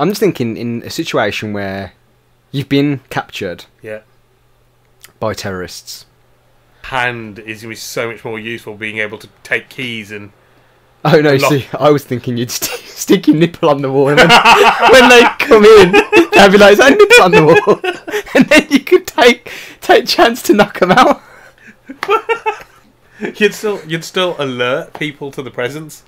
I'm just thinking in a situation where you've been captured by terrorists. Hand is going to be so much more useful, being able to take keys and... Oh no, see, I was thinking you'd stick your nipple on the wall, and when they come in, they'd be like, "Is that a nipple on the wall?" And then you could take chance to knock them out. You'd still alert people to the presence.